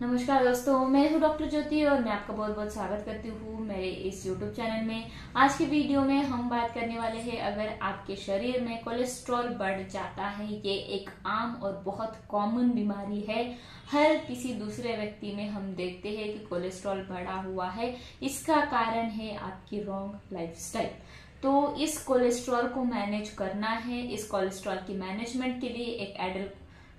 नमस्कार दोस्तों, मैं हूँ डॉक्टर ज्योति और मैं आपका बहुत बहुत स्वागत करती हूँ मेरे इस YouTube चैनल में। आज की वीडियो में हम बात करने वाले हैं, अगर आपके शरीर में कोलेस्ट्रॉल बढ़ जाता है, ये एक आम और बहुत कॉमन बीमारी है। हर किसी दूसरे व्यक्ति में हम देखते हैं कि कोलेस्ट्रॉल बढ़ा हुआ है। इसका कारण है आपकी रॉन्ग लाइफस्टाइल। तो इस कोलेस्ट्रॉल को मैनेज करना है। इस कोलेस्ट्रॉल की मैनेजमेंट के लिए एक एडल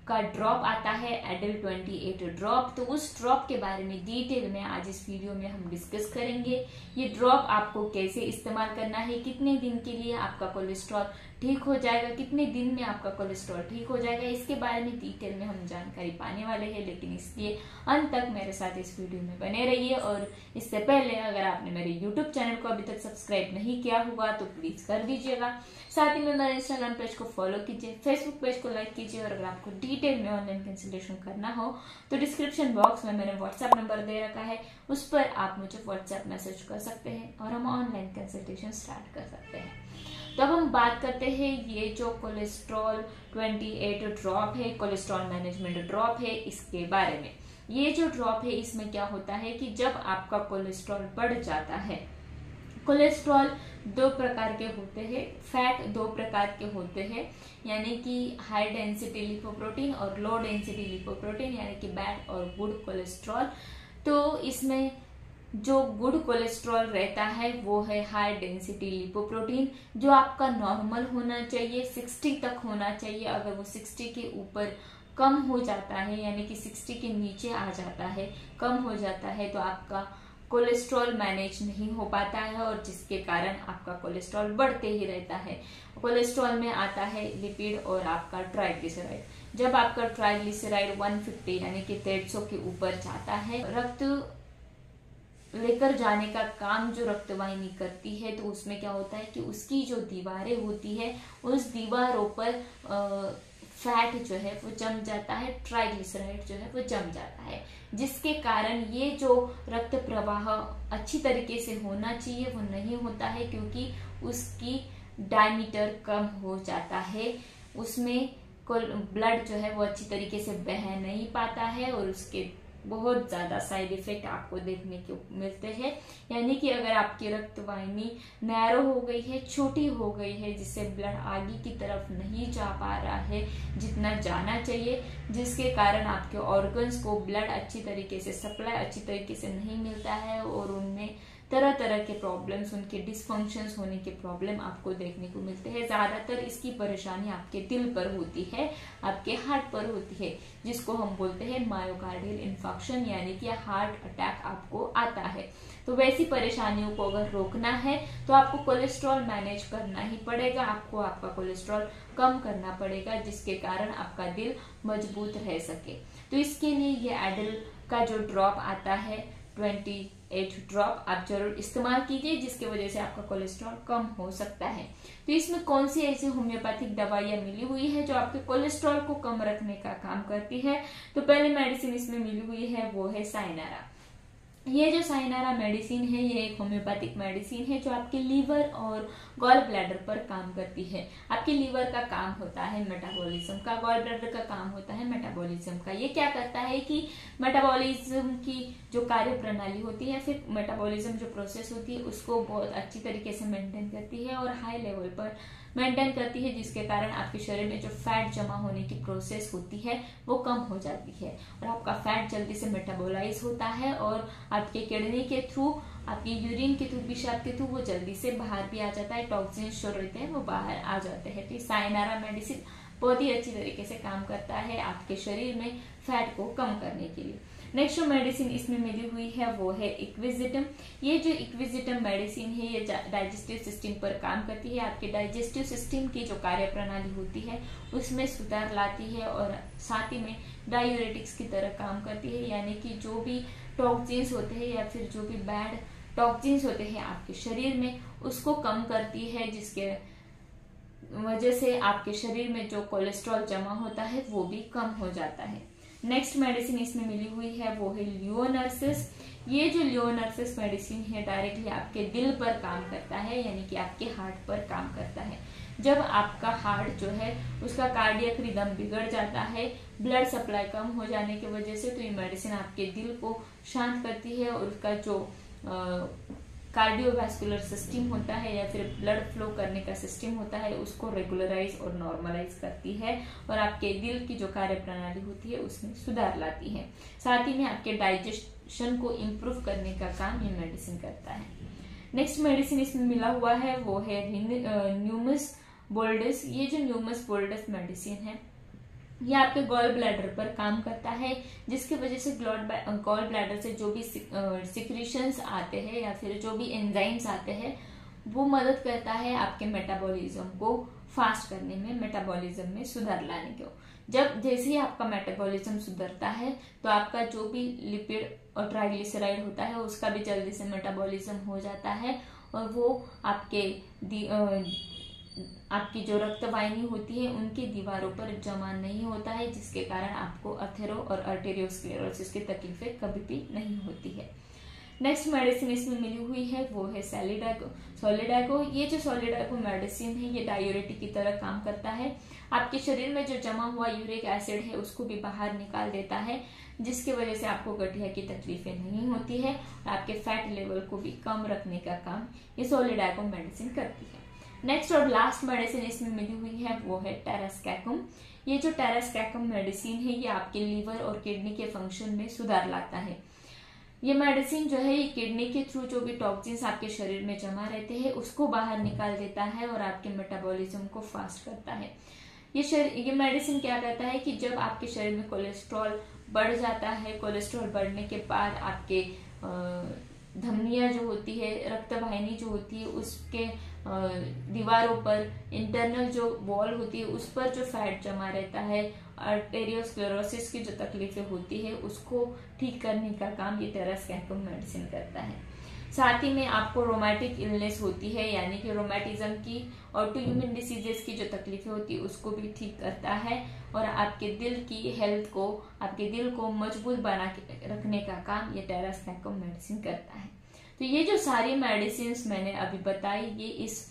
का ड्रॉप आता है, एडल 28 ड्रॉप। तो उस ड्रॉप के बारे में डिटेल में आज इस वीडियो में हम डिस्कस करेंगे। ये ड्रॉप आपको कैसे इस्तेमाल करना है, कितने दिन के लिए आपका कोलेस्ट्रॉल ठीक हो जाएगा, कितने दिन में आपका कोलेस्ट्रॉल ठीक हो जाएगा, इसके बारे में डिटेल में हम जानकारी पाने वाले हैं। लेकिन इसलिए अंत तक मेरे साथ इस वीडियो में बने रहिए। और इससे पहले अगर आपने मेरे YouTube चैनल को अभी तक सब्सक्राइब नहीं किया हुआ तो प्लीज कर दीजिएगा। साथ ही में मेरे Instagram पेज को फॉलो कीजिए, Facebook पेज को लाइक कीजिए। और अगर आपको डिटेल में ऑनलाइन कंसल्टेशन करना हो तो डिस्क्रिप्शन बॉक्स में मैंने WhatsApp नंबर दे रखा है, उस पर आप मुझे WhatsApp मैसेज कर सकते हैं और हम ऑनलाइन कंसल्टेशन स्टार्ट कर सकते हैं। तो अब हम बात करते हैं, ये जो कोलेस्ट्रॉल 28 ड्रॉप है, कोलेस्ट्रॉल मैनेजमेंट ड्रॉप है, इसके बारे में। ये जो ड्रॉप है इसमें क्या होता है कि जब आपका कोलेस्ट्रॉल बढ़ जाता है, कोलेस्ट्रॉल दो प्रकार के होते हैं, फैट दो प्रकार के होते हैं, यानी कि हाई डेंसिटी लिपोप्रोटीन और लो डेंसिटी लिपोप्रोटीन, यानी कि बैड और गुड कोलेस्ट्रॉल। तो इसमें जो गुड कोलेस्ट्रॉल रहता है वो है हाई डेंसिटी लिपोप्रोटीन, जो आपका नॉर्मल होना चाहिए, 60 तक होना चाहिए। अगर वो 60 के ऊपर कम हो जाता है, यानी कि 60 के नीचे आ जाता है, कम हो जाता है, तो आपका कोलेस्ट्रॉल मैनेज नहीं हो पाता है और जिसके कारण आपका कोलेस्ट्रॉल बढ़ते ही रहता है। कोलेस्ट्रॉल में आता है लिपिड और आपका ट्राइग्लिसराइड। जब आपका ट्राइग्लिसराइड 150 यानी कि 150 के ऊपर जाता है, रक्त लेकर जाने का काम जो रक्तवाहिनी करती है, तो उसमें क्या होता है कि उसकी जो दीवारें होती है, उस दीवारों पर फैट जो है वो जम जाता है, ट्राइग्लिसराइड जो है वो जम जाता है, जिसके कारण ये जो रक्त प्रवाह अच्छी तरीके से होना चाहिए वो नहीं होता है, क्योंकि उसकी डायमीटर कम हो जाता है, उसमें ब्लड जो है वो अच्छी तरीके से बह नहीं पाता है और उसके बहुत ज़्यादा साइड इफेक्ट आपको देखने के मिलते हैं। यानी कि अगर आपकी रक्तवाहिनी नैरो हो गई है, छोटी हो गई है, जिससे ब्लड आगे की तरफ नहीं जा पा रहा है जितना जाना चाहिए, जिसके कारण आपके ऑर्गन्स को ब्लड अच्छी तरीके से सप्लाई अच्छी तरीके से नहीं मिलता है और उनमें तरह तरह के प्रॉब्लम्स, उनके डिसफंक्शंस होने के प्रॉब्लम आपको देखने को मिलते हैं। ज़्यादातर इसकी परेशानी आपके दिल पर होती है, आपके हार्ट पर होती है, जिसको हम बोलते हैं मायोकार्डियल इन्फॉक्शन, यानी कि हार्ट अटैक आपको आता है। तो वैसी परेशानियों को अगर रोकना है तो आपको कोलेस्ट्रॉल मैनेज करना ही पड़ेगा, आपको आपका कोलेस्ट्रॉल कम करना पड़ेगा, जिसके कारण आपका दिल मजबूत रह सके। तो इसके लिए ये एडल का जो ड्रॉप आता है 28 ड्रॉप आप जरूर इस्तेमाल कीजिए, जिसके वजह से आपका कोलेस्ट्रॉल कम हो सकता है। तो इसमें कौन सी ऐसी होम्योपैथिक दवाइयाँ मिली हुई है जो आपके कोलेस्ट्रॉल को कम रखने का काम करती है? तो पहले मेडिसिन इसमें मिली हुई है वो है साइनारा। ये जो साइनारा मेडिसिन है ये एक होम्योपैथिक मेडिसिन है जो आपके लीवर और गॉल ब्लैडर पर काम करती है। आपके लीवर का काम होता है मेटाबॉलिज्म का, गॉल ब्लैडर का काम होता है मेटाबॉलिज्म का। ये क्या करता है कि मेटाबॉलिज्म की जो कार्य प्रणाली होती है, फिर मेटाबॉलिज्म जो प्रोसेस होती है, उसको बहुत अच्छी तरीके से मेंटेन करती है और हाई लेवल पर मेंटेन करती है, जिसके कारण आपके शरीर में जो फैट जमा होने की प्रोसेस होती है वो कम हो जाती है और आपका फैट जल्दी से मेटाबोलाइज होता है और आपके किडनी के थ्रू, आपके यूरिन के थ्रू, पेशाब के थ्रू वो जल्दी से बाहर भी आ जाता है, टॉक्सिन्स जो रहते हैं वो बाहर आ जाते हैं। तो साइनारा मेडिसिन बहुत ही अच्छी तरीके से काम करता है आपके शरीर में फैट को कम करने के लिए। नेक्स्ट जो मेडिसिन इसमें मिली हुई है वो है इक्विजिटम। ये जो इक्विजिटम मेडिसिन है ये डाइजेस्टिव सिस्टम पर काम करती है, आपके डाइजेस्टिव सिस्टम की जो कार्य प्रणाली होती है उसमें सुधार लाती है और साथ ही में डायूरेटिक्स की तरह काम करती है, यानी कि जो भी टॉक्सिन्स होते हैं या फिर जो भी बैड टॉक्सिन्स होते हैं आपके शरीर में उसको कम करती है, जिसके वजह से आपके शरीर में जो कोलेस्ट्रॉल जमा होता है वो भी कम हो जाता है। नेक्स्ट मेडिसिन इसमें मिली हुई है वो है लियोनर्सिस। ये जो लियोनर्सिस मेडिसिन है डायरेक्टली आपके दिल पर काम करता है, यानी कि आपके हार्ट पर काम करता है। जब आपका हार्ट जो है उसका कार्डियक रिदम बिगड़ जाता है, ब्लड सप्लाई कम हो जाने की वजह से, तो ये मेडिसिन आपके दिल को शांत करती है और उसका जो कार्डियोवैस्कुलर सिस्टम होता है या फिर ब्लड फ्लो करने का सिस्टम होता है उसको रेगुलराइज और नॉर्मलाइज करती है और आपके दिल की जो कार्य प्रणाली होती है उसमें सुधार लाती है। साथ ही में आपके डाइजेशन को इम्प्रूव करने का काम ये मेडिसिन करता है। नेक्स्ट मेडिसिन इसमें मिला हुआ है वो है न्यूमस बोल्डस। ये जो न्यूमस बोल्डस मेडिसिन है यह आपके गॉल ब्लैडर पर काम करता है, जिसकी वजह से गॉल ब्लैडर से जो भी सिक्रीशंस आते हैं या फिर जो भी एंजाइम्स आते हैं वो मदद करता है आपके मेटाबॉलिज्म को फास्ट करने में, मेटाबॉलिज्म में सुधार लाने को। जब जैसे ही आपका मेटाबॉलिज्म सुधरता है तो आपका जो भी लिपिड और ट्राइग्लिसराइड होता है उसका भी जल्दी से मेटाबॉलिज्म हो जाता है और वो आपकी जो रक्तवाहिनी होती है उनकी दीवारों पर जमा नहीं होता है, जिसके कारण आपको अथेरो और आर्टेरियोस्क्लेरोसिस की तकलीफें कभी भी नहीं होती है। नेक्स्ट मेडिसिन इसमें मिली हुई है वो है सोलिडागो। ये जो सोलिडागो मेडिसिन है ये डायूरेटिक की तरह काम करता है, आपके शरीर में जो जमा हुआ यूरिक एसिड है उसको भी बाहर निकाल देता है, जिसकी वजह से आपको गठिया की तकलीफें नहीं होती है और आपके फैट लेवल को भी कम रखने का काम ये सोलिडागो मेडिसिन करती है। नेक्स्ट और लास्ट मेडिसिन इसमें मिली हुई है वो है टैराक्सैकुम। ये जो टैराक्सैकुम मेडिसिन है ये आपके लीवर और किडनी के फंक्शन में सुधार लाता है। ये मेडिसिन जो है ये किडनी के थ्रू जो भी टॉक्सिन्स आपके शरीर में जमा रहते हैं उसको बाहर निकाल देता है और आपके मेटाबॉलिज्म को फास्ट करता है। ये मेडिसिन क्या करता है कि जब आपके शरीर में कोलेस्ट्रॉल बढ़ जाता है, कोलेस्ट्रॉल बढ़ने के बाद आपके धमनियाँ जो होती है, रक्तवाहिनी जो होती है उसके दीवारों पर इंटरनल जो वॉल होती है उस पर जो फैट जमा रहता है, आर्टेरियोस्क्लेरोसिस की जो तकलीफें होती है उसको ठीक करने का काम ये टैराक्सैकुम मेडिसिन करता है। साथ ही में आपको रोमैटिक इलनेस होती है यानी कि रोमैटिज्म की ऑटोइम्यून डिसीजेस की जो तकलीफें होती है उसको भी ठीक करता है और आपके दिल की हेल्थ को, आपके दिल को मजबूत बना के रखने का काम ये टैराक्सैकुम मेडिसिन करता है। तो ये जो सारी मेडिसिन मैंने अभी बताई ये इस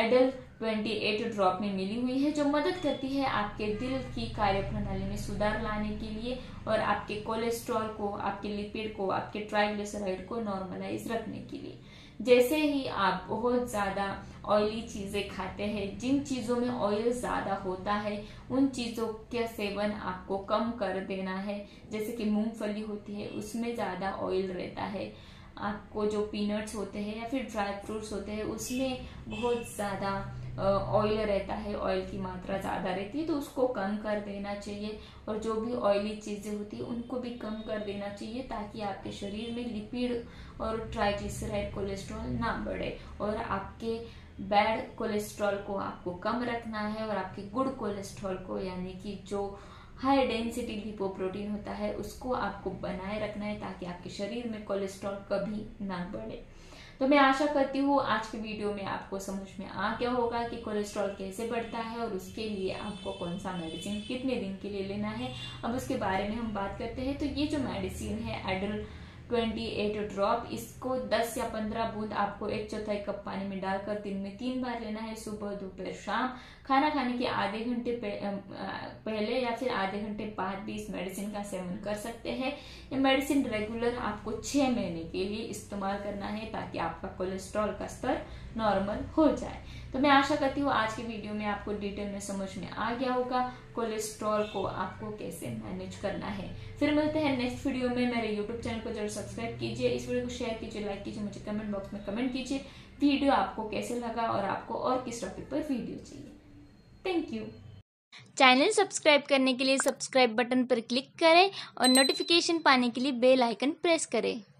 एडल 28 ड्रॉप में मिली हुई है, जो मदद करती है आपके दिल की कार्यप्रणाली में सुधार लाने के लिए और आपके कोलेस्ट्रॉल को, आपके लिपिड को, आपके ट्राइग्लिसराइड को नॉर्मलाइज रखने के लिए। जैसे ही आप बहुत ज़्यादा ऑयली चीज़ें खाते हैं, जिन चीज़ों में ऑयल ज़्यादा होता है उन चीज़ों का सेवन आपको कम कर देना है। जैसे कि मूँगफली होती है उसमें ज़्यादा ऑयल रहता है, आपको जो पीनट्स होते हैं या फिर ड्राई फ्रूट्स होते हैं उसमें बहुत ज़्यादा ऑयल रहता है, ऑयल की मात्रा ज़्यादा रहती है, तो उसको कम कर देना चाहिए। और जो भी ऑयली चीज़ें होती है उनको भी कम कर देना चाहिए ताकि आपके शरीर में लिपिड और ट्राइग्लिसराइड कोलेस्ट्रॉल ना बढ़े और आपके बैड कोलेस्ट्रॉल को आपको कम रखना है और आपके गुड कोलेस्ट्रॉल को यानी कि जो हाई डेंसिटी लिपोप्रोटीन होता है उसको आपको बनाए रखना है ताकि आपके शरीर में कोलेस्ट्रॉल कभी ना बढ़े। तो मैं आशा करती हूँ आज के वीडियो में आपको समझ में आ गया होगा कि कोलेस्ट्रॉल कैसे बढ़ता है और उसके लिए आपको कौन सा मेडिसिन कितने दिन के लिए लेना है। अब उसके बारे में हम बात करते हैं। तो ये जो मेडिसिन है एडल 28 ड्रॉप, इसको 10 या 15 बूंद आपको 1/4 कप पानी में डालकर दिन में 3 बार लेना है, सुबह, दोपहर, शाम। खाना खाने के आधे घंटे पहले या फिर आधे घंटे बाद भी इस मेडिसिन का सेवन कर सकते हैं। ये मेडिसिन रेगुलर आपको 6 महीने के लिए इस्तेमाल करना है ताकि आपका कोलेस्ट्रॉल का स्तर नॉर्मल हो जाए। तो मैं आशा करती हूँ आज के वीडियो में आपको डिटेल में समझ में आ गया होगा कोलेस्ट्रॉल को आपको कैसे मैनेज करना है। फिर मिलते हैं नेक्स्ट वीडियो में। मेरे यूट्यूब चैनल को जरूर सब्सक्राइब कीजिए, इस वीडियो को शेयर कीजिए, लाइक कीजिए, मुझे कमेंट बॉक्स में कमेंट कीजिए वीडियो आपको कैसे लगा और आपको और किस टॉपिक पर वीडियो चाहिए। Thank you. चैनल सब्सक्राइब करने के लिए सब्सक्राइब बटन पर क्लिक करें और नोटिफिकेशन पाने के लिए बेल आइकन प्रेस करें।